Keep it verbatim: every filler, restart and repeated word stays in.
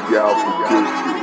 dig out for this.